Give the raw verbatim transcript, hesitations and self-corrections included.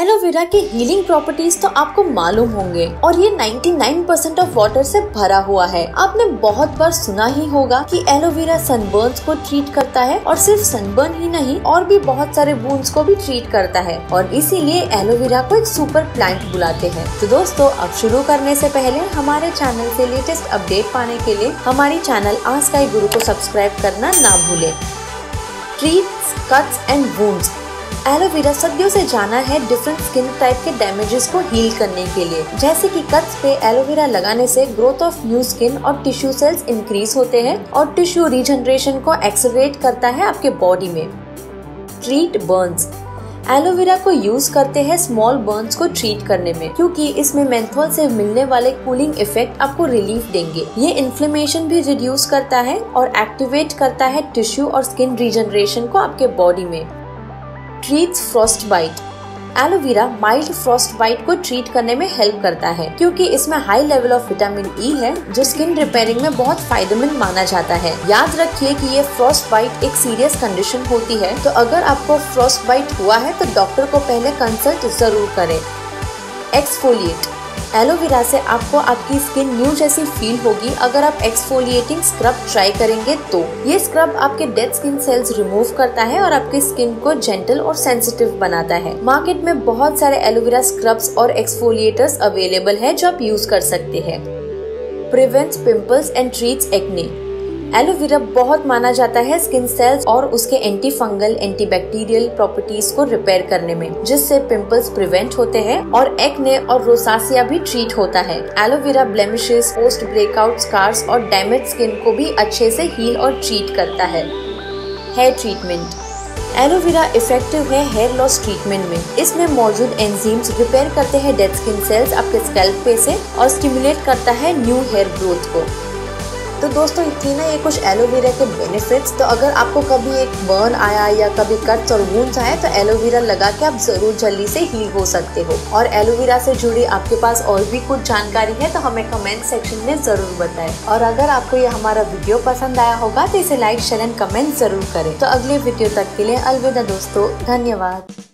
Aloe vera के healing properties तो आपको मालूम होंगे और ये निन्यानवे परसेंट ऑफ वाटर से भरा हुआ है। आपने बहुत बार सुना ही होगा कि एलोवेरा सनबर्न्स को ट्रीट करता है और सिर्फ सनबर्न ही नहीं और भी बहुत सारे वुंड्स को भी ट्रीट करता है और इसीलिए एलोवेरा को एक सुपर प्लांट बुलाते हैं। तो दोस्तों अब शुरू करने से पहले हमारे चैनल से लेटेस्ट अपडेट पाने के लिए हमारी चैनल आस्क आई गुरु को सब्सक्राइब करना ना भूले। Treats cuts and wounds. Aloe vera सदियों से जाना है डिफरेंट स्किन टाइप के डैमेजेस को हील करने के लिए, जैसे कि कट्स पे एलोवेरा लगाने से ग्रोथ ऑफ न्यू स्किन और टिश्यू सेल्स इंक्रीज होते हैं और टिश्यू रीजनरेशन को एक्सेलरेट करता है आपके बॉडी में। Treat burns. एलोवेरा को यूज करते हैं स्मॉल बर्न्स को ट्रीट करने में, क्योंकि इसमें मेंथॉल से मिलने वाले कूलिंग इफेक्ट आपको रिलीफ देंगे। ये इन्फ्लेमेशन भी रिड्यूस करता है और एक्टिवेट करता है टिश्यू और स्किन रीजनरेशन को आपके बॉडी में। Treats frostbite. Aloe vera mild frostbite को ट्रीट करने में हेल्प करता है, क्योंकि इसमें high level of vitamin E है जो स्किन रिपेयरिंग में बहुत फायदेमंद माना जाता है। याद रखिए कि ये फ्रॉस्ट बाइट एक सीरियस कंडीशन होती है, तो अगर आपको फ्रॉस्ट बाइट हुआ है तो डॉक्टर को पहले कंसल्ट जरूर करें। एक्सफोलिएट। एलोवेरा से आपको आपकी स्किन न्यू जैसी फील होगी अगर आप एक्सफोलिएटिंग स्क्रब ट्राई करेंगे तो। ये स्क्रब आपके डेड स्किन सेल्स रिमूव करता है और आपकी स्किन को जेंटल और सेंसिटिव बनाता है। मार्केट में बहुत सारे एलोवेरा स्क्रब्स और एक्सफोलिएटर्स अवेलेबल है जो आप यूज कर सकते हैं। Prevents pimples and treats acne. Aloe vera बहुत माना जाता है स्किन सेल्स और उसके anti fungal anti bacterial properties को रिपेयर करने में, जिससे पिंपल्स प्रिवेंट होते हैं और एक्ने और रोसासिया भी ट्रीट होता है। Aloe vera blemishes post breakout scars और डैमेज स्किन को भी अच्छे से हील और ट्रीट करता है। Hair treatment. एलोवेरा इफेक्टिव है हेयर लॉस ट्रीटमेंट में। इसमें मौजूद एंजाइम्स रिपेयर करते हैं डेड स्किन सेल्स आपके स्कैल्प पे से और स्टिमुलेट करता है न्यू हेयर ग्रोथ को। तो दोस्तों इतनी ना ये कुछ एलोवेरा के बेनिफिट्स। तो अगर आपको कभी एक बर्न आया या कभी कट्स और वुंड्स आए तो एलोवेरा लगा के आप जरूर जल्दी से हील हो सकते हो। और एलोवेरा से जुड़ी आपके पास और भी कुछ जानकारी है तो हमें कमेंट सेक्शन में ज़रूर बताएं। और अगर आपको ये हमारा वीडियो पसंद आया होगा तो इसे लाइक शेयर एंड कमेंट ज़रूर करें। तो अगले वीडियो तक के लिए अलविदा दोस्तों, धन्यवाद।